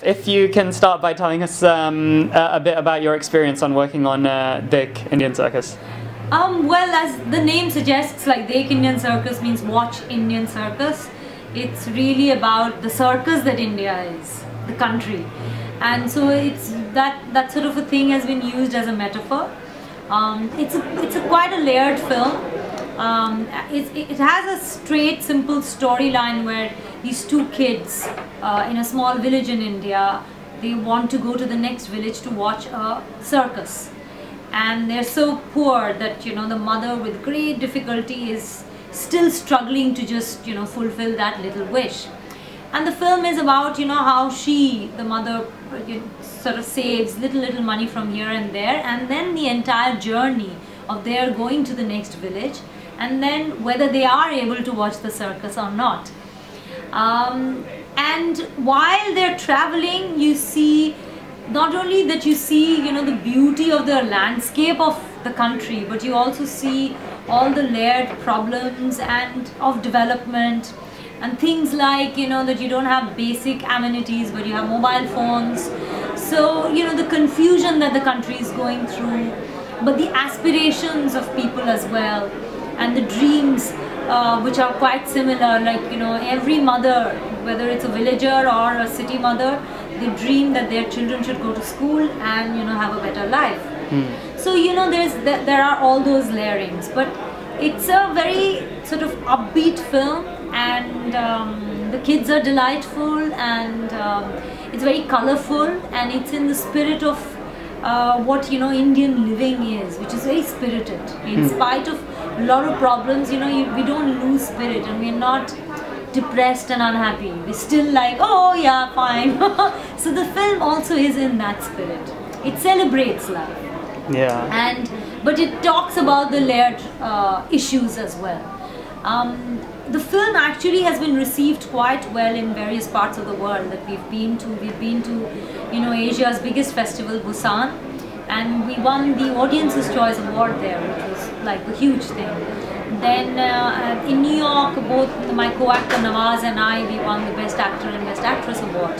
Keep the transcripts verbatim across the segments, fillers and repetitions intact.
Yep, if you can start by telling us um, a bit about your experience on working on uh, Dekh Indian Circus. Um, well, as the name suggests, like Dekh Indian Circus means watch Indian circus. It's really about the circus that India is, the country. And so it's that, that sort of a thing has been used as a metaphor. Um, it's a, it's a quite a layered film. Um, it, it has a straight, simple storyline where these two kids uh, in a small village in India, they want to go to the next village to watch a circus. And they're so poor that, you know, the mother with great difficulty is still struggling to just, you know, fulfill that little wish. And the film is about, you know, how she, the mother, you know, sort of saves little, little money from here and there, and then the entire journey of their going to the next village, and then whether they are able to watch the circus or not. Um, and while they're traveling, you see, not only that you see, you know, the beauty of the landscape of the country, but you also see all the layered problems and of development. And things like, you know, that you don't have basic amenities, but you have mobile phones. So, you know, the confusion that the country is going through, but the aspirations of people as well, and the dreams uh, which are quite similar. Like, you know, every mother, whether it's a villager or a city mother, they dream that their children should go to school and, you know, have a better life. Mm. So, you know, there's th there are all those layerings, but it's a very sort of upbeat film, and um, the kids are delightful, and um, it's very colorful, and it's in the spirit of uh, what, you know, Indian living is, which is very spirited. In spite of a lot of problems, you know, you, we don't lose spirit, and we're not depressed and unhappy. We're still like, oh yeah, fine. So the film also is in that spirit. It celebrates life. Yeah. And but it talks about the layered uh, issues as well. Um, the film actually has been received quite well in various parts of the world that we've been to. We've been to, you know, Asia's biggest festival, Busan, and we won the Audience's Choice Award there, which was like a huge thing. Then uh, in New York, both my co-actor Nawaz and I, we won the Best Actor and Best Actress Award.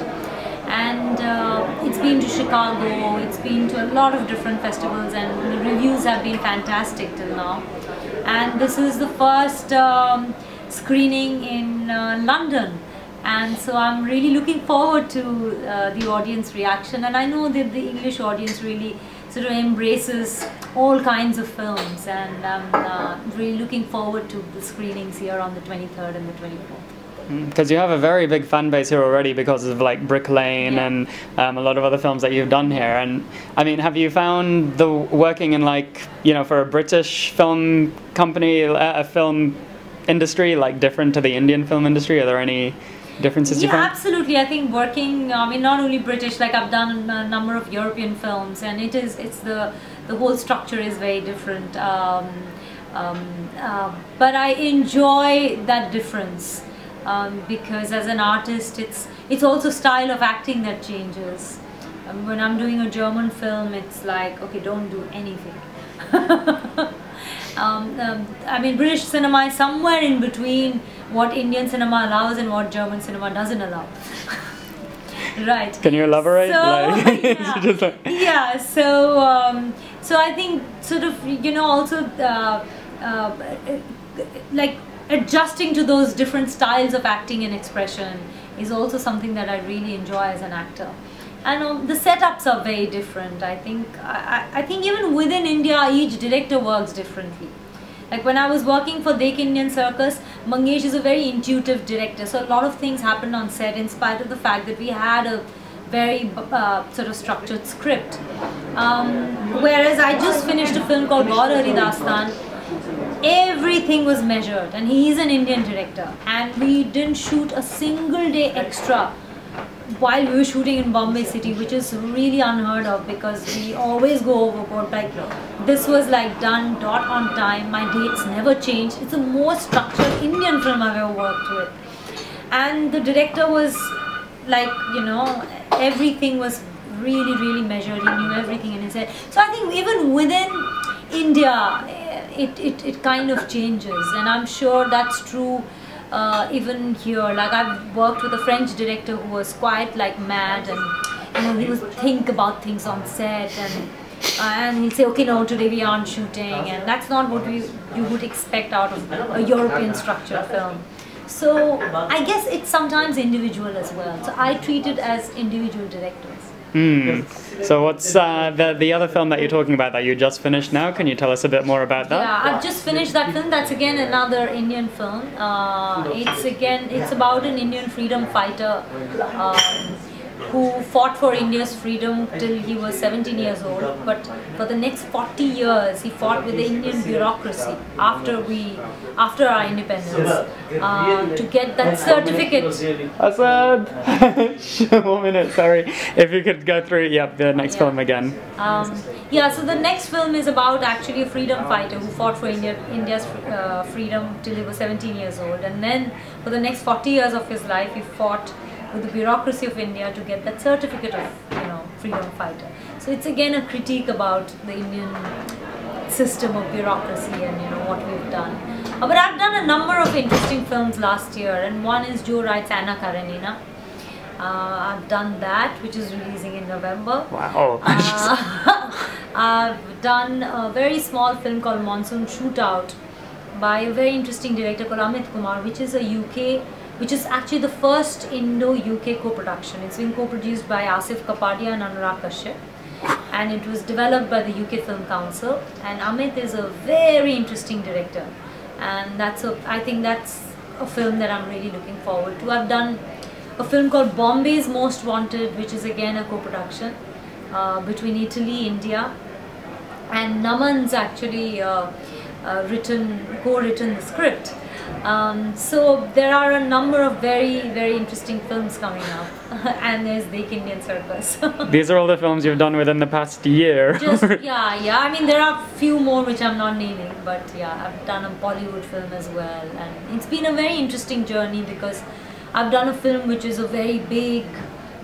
And uh, it's been to Chicago, it's been to a lot of different festivals, and the reviews have been fantastic till now. And this is the first um, screening in uh, London, and so I'm really looking forward to uh, the audience reaction. And I know that the English audience really sort of embraces all kinds of films, and I'm uh, really looking forward to the screenings here on the twenty-third and the twenty-fourth. Because you have a very big fan base here already because of like Brick Lane, yeah, and um, a lot of other films that you've done here. And I mean, have you found the working in, like, you know, for a British film company, a film industry, like, different to the Indian film industry? Are there any differences? Yeah, absolutely. I think working, I mean, not only British, like I've done a number of European films, and it is, it's the, the whole structure is very different. Um, um, uh, but I enjoy that difference. Um, because as an artist, it's it's also style of acting that changes. Um, when I'm doing a German film, it's like, okay, don't do anything. um, um, I mean, British cinema is somewhere in between what Indian cinema allows and what German cinema doesn't allow. Right. Can you elaborate? So, like, yeah. Just like... yeah. So um, so I think sort of, you know, also uh, uh, like. Adjusting to those different styles of acting and expression is also something that I really enjoy as an actor. And um, the setups are very different. I think I, I think even within India, each director works differently. Like when I was working for Dekh Indian Circus, Mangesh is a very intuitive director, so a lot of things happened on set in spite of the fact that we had a very uh, sort of structured script. Um, whereas I just finished a film called Gaura Ridastan. Everything was measured, and he is an Indian director, and we didn't shoot a single day extra while we were shooting in Bombay city, which is really unheard of because we always go overboard. Like, this was like done dot on time, my dates never changed. It's the most structured Indian film I've ever worked with, and the director was like, you know, everything was really, really measured. He knew everything in his head. So I think even within India, It, it, it kind of changes, and I'm sure that's true uh, even here. Like, I've worked with a French director who was quite like mad, and you know, he would think about things on set, and uh, and he'd say, okay, no, today we aren't shooting, and that's not what we you would expect out of a European structured film. So I guess it's sometimes individual as well. So I treat it as individual directors. Mm. So what's uh, the, the other film that you're talking about that you just finished now? Can you tell us a bit more about that? Yeah, I've just finished that film. That's again another Indian film. Uh, it's again, it's about an Indian freedom fighter um, who fought for India's freedom till he was seventeen years old. But for the next forty years, he fought with the Indian bureaucracy after we, after our independence, uh, to get that certificate. Asad, one minute. Sorry, if you could go through, yeah, the next yeah. film again. Um, yeah. So the next film is about actually a freedom fighter who fought for India, India's uh, freedom till he was seventeen years old, and then for the next forty years of his life, he fought with the bureaucracy of India to get that certificate of, you know, freedom fighter. So it's again a critique about the Indian system of bureaucracy and, you know, what we've done. Uh, but I've done a number of interesting films last year, and one is Joe Wright's Anna Karenina. Uh, I've done that, which is releasing in November. Wow. Uh, I've done a very small film called Monsoon Shootout by a very interesting director called Amit Kumar, which is a U K, which is actually the first Indo-U K co-production. It's been co-produced by Asif Kapadia and Anurag Kashyap, and it was developed by the U K Film Council. And Amit is a very interesting director, and that's a, I think that's a film that I'm really looking forward to. I've done a film called Bombay's Most Wanted, which is again a co-production uh, between Italy, India, and Naman's actually uh, uh, written, co-written the script. Um, so there are a number of very, very interesting films coming up, and there's Dekh Indian Circus. These are all the films you've done within the past year. Just, yeah, yeah. I mean, there are a few more which I'm not naming, but yeah, I've done a Bollywood film as well, and it's been a very interesting journey because I've done a film which is a very big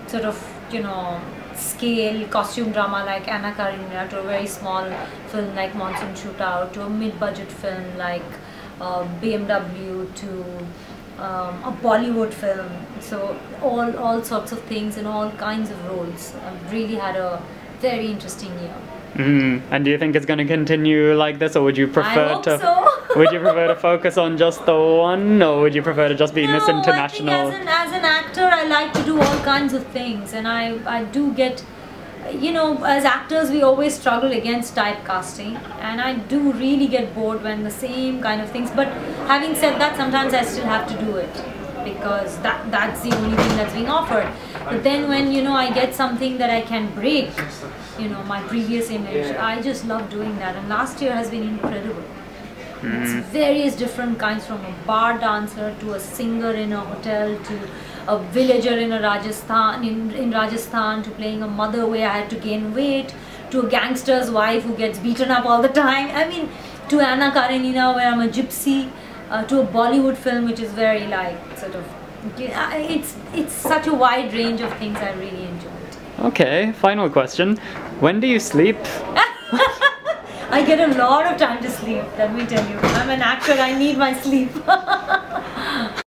sort of, you know, scale costume drama like Anna Karenina, to a very small film like Monsoon Shootout, to a mid-budget film like Uh, B M W, to um, a Bollywood film. So all all sorts of things and all kinds of roles. I've really had a very interesting year. Mm. And do you think it's going to continue like this, or would you prefer I hope to so. Would you prefer to focus on just the one, or would you prefer to just be no, Miss International? I think as an, as an actor, I like to do all kinds of things, and I I do get, you know, as actors we always struggle against typecasting, and I do really get bored when the same kind of things, but having said that, sometimes I still have to do it because that that's the only thing that's being offered. But then when, you know, I get something that I can break, you know, my previous image, I just love doing that, and last year has been incredible. Mm. It's various different kinds, from a bar dancer to a singer in a hotel to a villager in a Rajasthan in, in Rajasthan to playing a mother where I had to gain weight, to a gangster's wife who gets beaten up all the time, I mean, to Anna Karenina where I'm a gypsy, uh, to a Bollywood film which is very like sort of, it's it's such a wide range of things. I really enjoyed. Okay, final question. When do you sleep? I get a lot of time to sleep, let me tell you. I'm an actor, I need my sleep.